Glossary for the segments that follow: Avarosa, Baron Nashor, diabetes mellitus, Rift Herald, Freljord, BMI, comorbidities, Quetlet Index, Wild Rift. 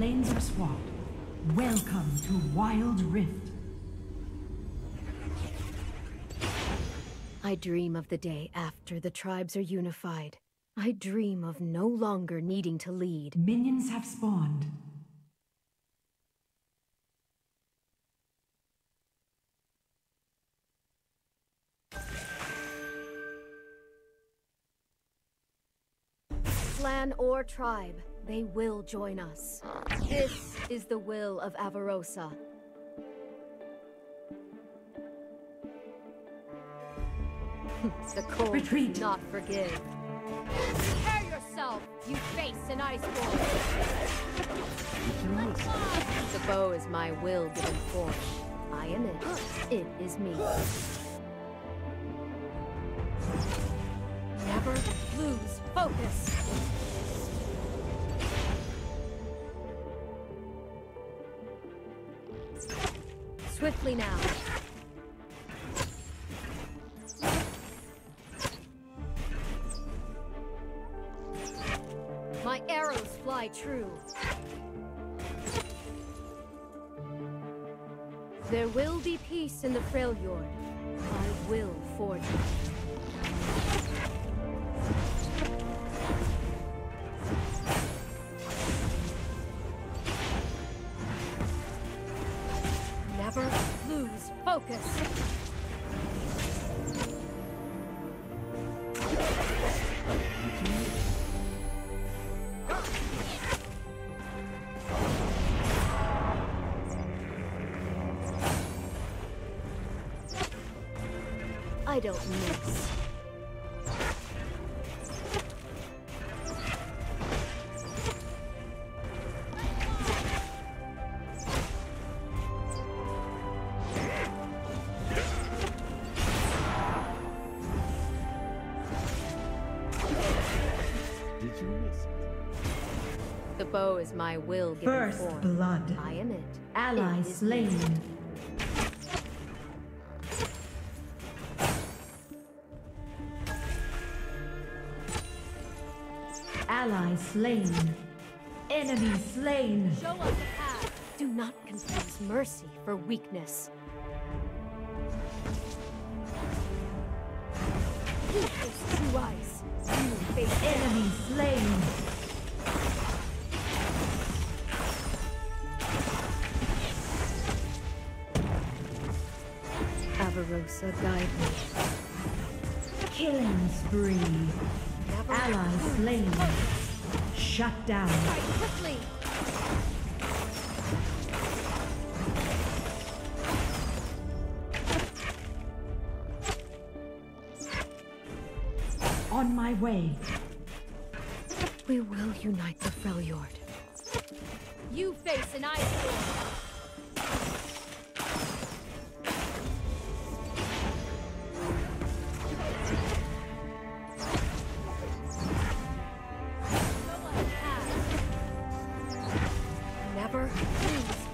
lanes are swamped. Welcome to Wild Rift. I dream of the day after the tribes are unified. I dream of no longer needing to lead. Minions have spawned. Clan or tribe, they will join us. This is the will of Avarosa. The cold retreat does not forgive. Prepare yourself! You face an iceborne! The bow is my will given forth. I am it. It is me. Never lose focus! Swiftly now. My arrows fly true. There will be peace in the Freljord. I will forge it. I don't mix. The bow is my will given forth. First blood. I am it. Allies slain. Ally slain. Enemy slain. Show us the path. Do not confuse mercy for weakness. It's two eyes. You face enemy slain. Avarosa, guide me. Killing spree. Ally slain. Shut down. Fight quickly. On my way. We will unite the Freljord. You face an ice storm.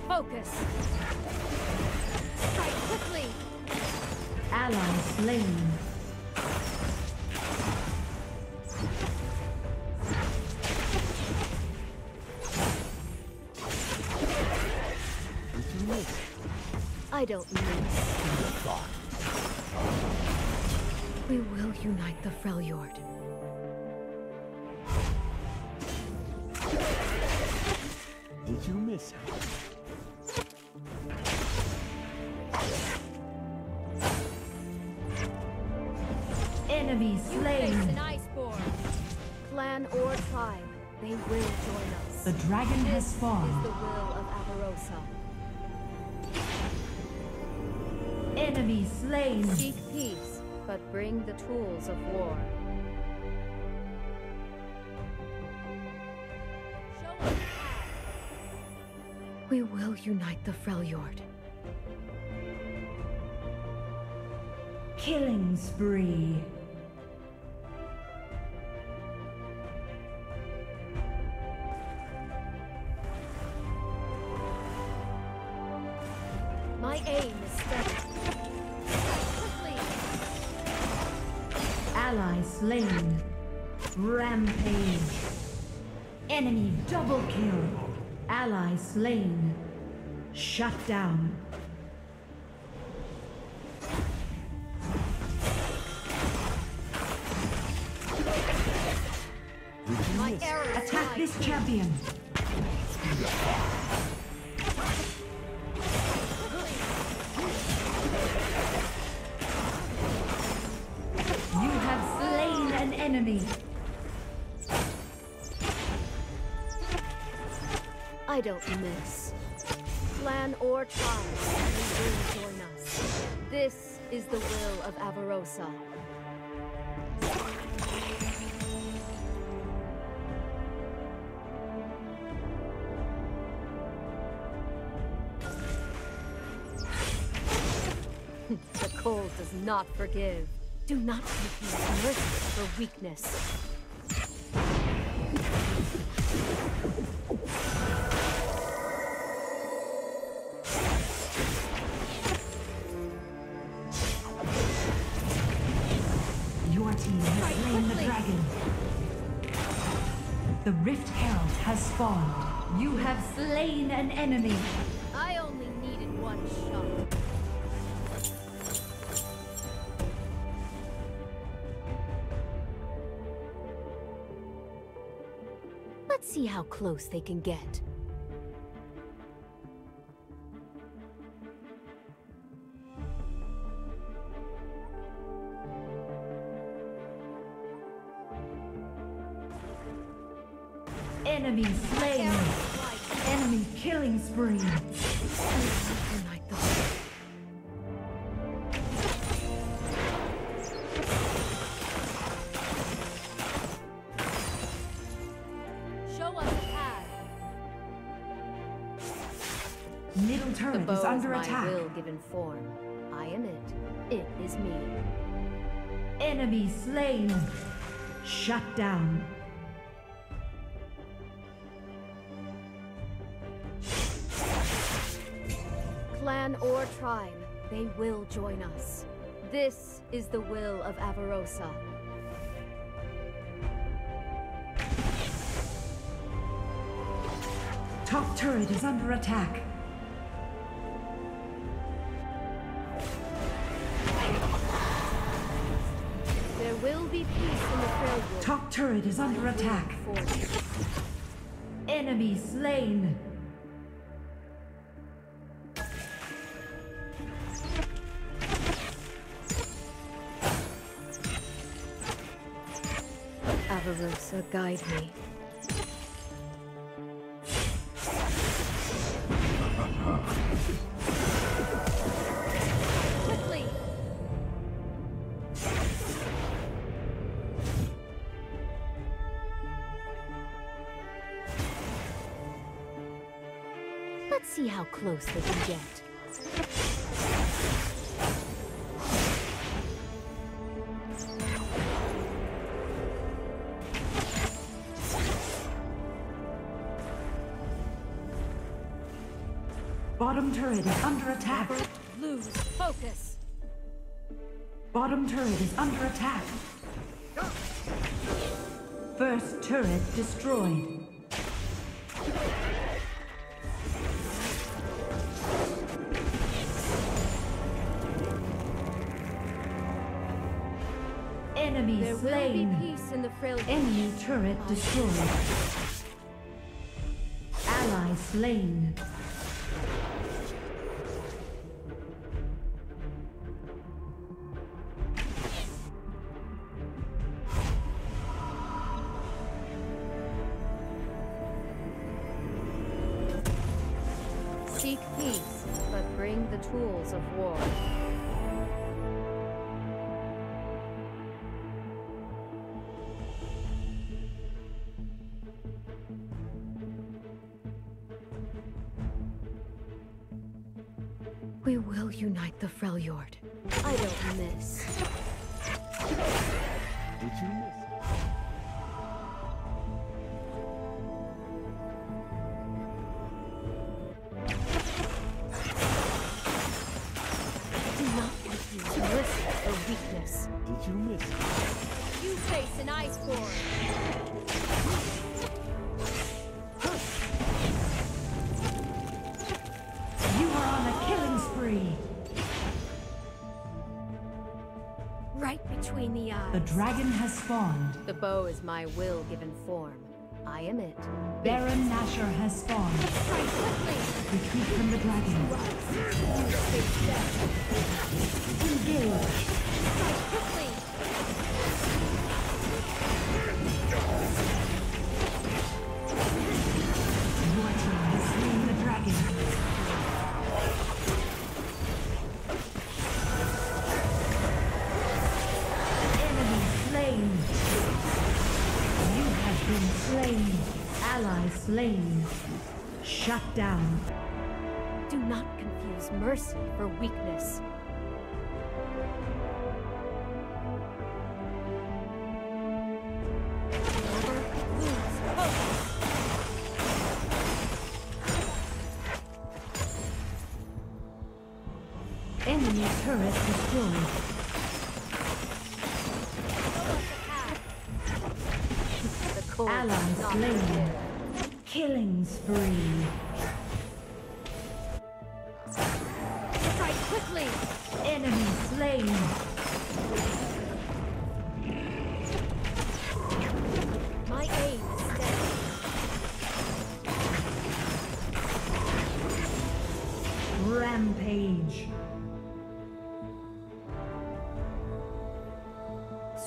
Focus. Fight quickly. Ally slain. I don't miss. We will unite the Freljord. Did you miss it? Enemy slain. Clan or tribe, they will join us. The dragon has fallen. This is the will of Avarosa. Enemy slain. Seek peace, but bring the tools of war. We will unite the Freljord. Killing spree. My aim is steady. Ally slain. Rampage. Enemy double kill. Ally slain. Shut down. Attack this champion. You have slain an enemy. I don't miss. Plan or try, and join us. This is the will of Avarosa. The cold does not forgive. Do not confuse mercy for weakness. Your team has slain the dragon. The Rift Herald has spawned. You have slain an enemy. I only needed one shot. Let's see how close they can get. Enemy slain. Enemy killing spree. Middle turret is under attack. The bow is my will given form. I am it. It is me. Enemy slain. Shut down. Clan or tribe, they will join us. This is the will of Avarosa. Top turret is under attack. Top turret is under attack. Enemy slain. Avarosa, guide me. Let's see how close they can get. Bottom turret is under attack. Never lose focus. Bottom turret is under attack. First turret destroyed. Enemy there slain. Will be peace in the Freljord. Enemy turret destroyed. Ally slain. Seek peace, but bring the tools of war. We will unite the Freljord. I don't miss. Did you miss? Do not refuse mercy or weakness. Did you miss? You face an ice storm. right between the eyes. The dragon has spawned. The bow is my will given form. I am it. Baron Nashor has spawned. Retreat from the dragon. Engage. Quickly. Your team has slain the dragon. Slain. Ally slain. Shut down. Do not confuse mercy for weakness. Enemy turret destroyed. Allies slain. Killing spree. Strike quickly. Enemy slain. My aim is steady. Rampage.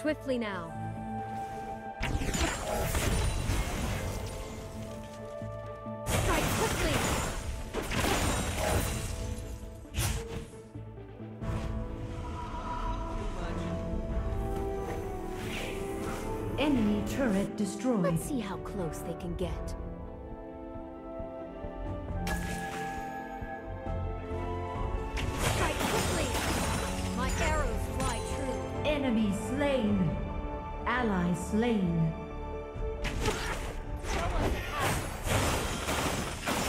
Swiftly now. Enemy turret destroyed. Let's see how close they can get. Strike quickly! My arrows fly true. Enemy slain. Ally slain.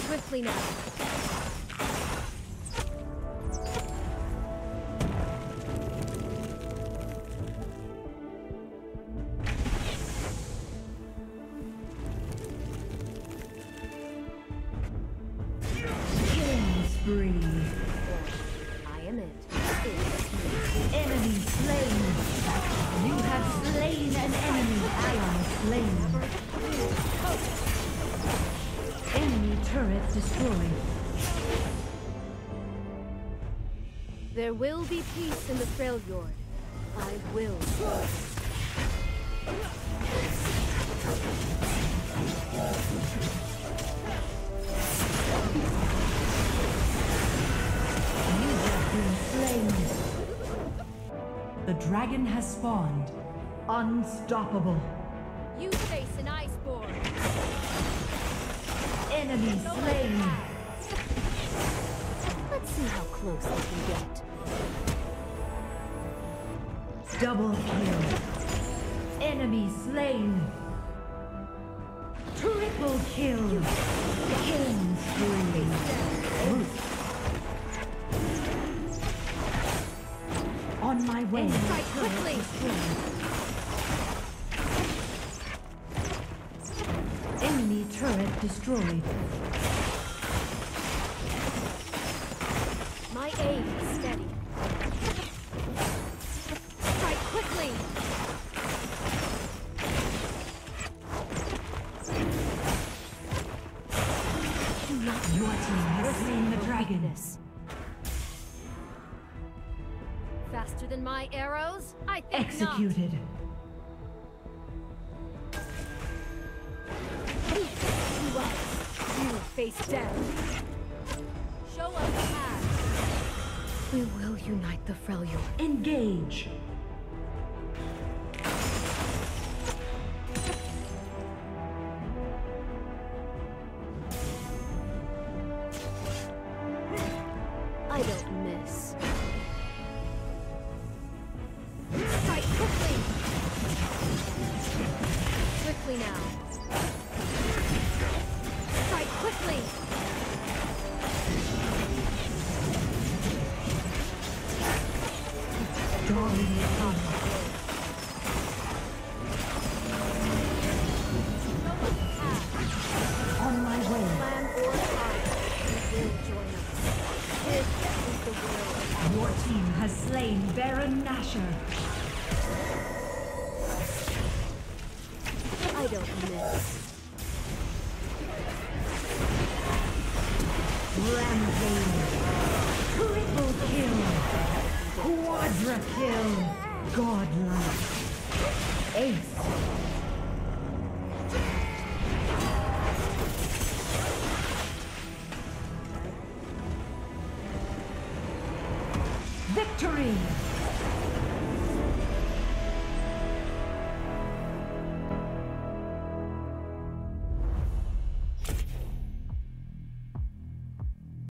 Swiftly now. There will be peace in the Freljord. I will. You have been slain. The dragon has spawned. Unstoppable. You face an iceborne. Enemy slain. Let's see how close they can get. Double kill. Enemy slain. Triple kill. Killing spree. On my way. Strike quickly. Enemy turret destroyed. My aim is steady. Faster than my arrows? I think executed. Not. You face death. Show us the path. We will unite the Freljord. Engage. I don't miss. Fight quickly! Quickly now. Fight quickly! Drawing it on. On my way. Plan or time. Will join us. Your team has slain Baron Nashor. I don't miss. Rampage. Triple kill. Quadra kill. Godlike. Ace. Victory!